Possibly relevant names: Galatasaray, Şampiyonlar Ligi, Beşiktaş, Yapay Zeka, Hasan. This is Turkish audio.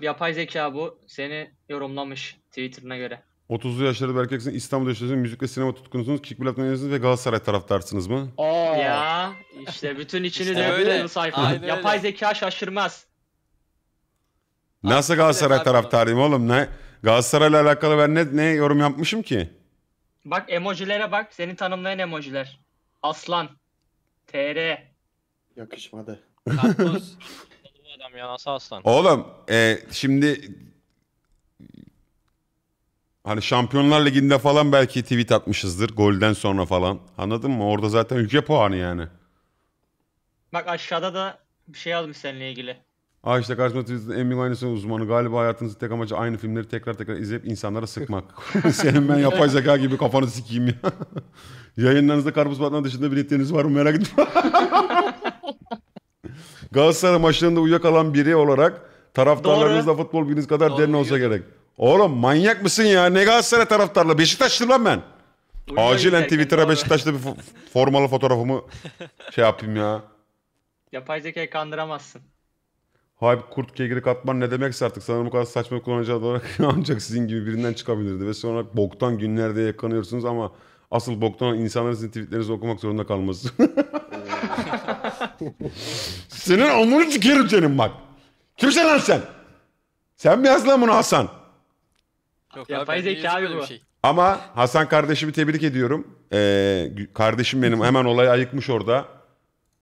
Yapay zeka bu. Seni yorumlamış Twitter'ına göre. 30'lu yaşlarda bir erkeksin, İstanbul'da yaşıyorsunuz, müzik ve sinema tutkunusunuz, Kikblad meylenisiniz ve Galatasaray taraftarsınız mı? Aa. Ya işte bütün içini işte de böyle sayfa. Yapay zeka şaşırmaz. Nasıl Galatasaray taraftarıyım oğlum? Ne? Galatasaray'la alakalı ben ne yorum yapmışım ki? Bak emojilere bak. Seni tanımlayan emojiler. Aslan. TR. Yakışmadı. Karpuz. Adam ya, nasıl aslan? Oğlum şimdi hani Şampiyonlar Ligi'nde falan belki tweet atmışızdır. Golden sonra falan. Anladın mı? Orada zaten ülke puanı yani. Bak aşağıda da bir şey yazmış seninle ilgili. Aa işte karşıma Twitter'da en büyük aynısının uzmanı. Galiba hayatınızın tek amacı aynı filmleri tekrar tekrar izleyip insanlara sıkmak. Senin ben yapay zeka gibi kafanı sikeyim ya. Yayınlarınızda karpuz batman dışında biletleriniz var mı merak etme. Galatasaray maçlarında uyuyakalan biri olarak taraftarlarınızla futbol bilginiz kadar doğru derin olsa gerek. Oğlum manyak mısın ya? Ne Galatasaray taraftarla? Beşiktaşlıyım lan ben. Acilen Twitter'a Beşiktaş'ta bir formalı fotoğrafımı şey yapayım ya. Yapay zekayı kandıramazsın. Hayır, kurt kegrik atman ne demekse artık, sanırım bu kadar saçma kullanıcı olarak ancak sizin gibi birinden çıkabilirdi. Ve sonra boktan günlerde yakanıyorsunuz ama asıl boktan insanların sizin tweetlerinizi okumak zorunda kalması. Senin amını çıkarım senin bak. Kimsin lan sen? Sen bir yaz lan bunu Hasan. Yok, yapay zeka abi bu. Şey. Ama Hasan kardeşimi tebrik ediyorum. Kardeşim benim hemen olayı ayıkmış orada.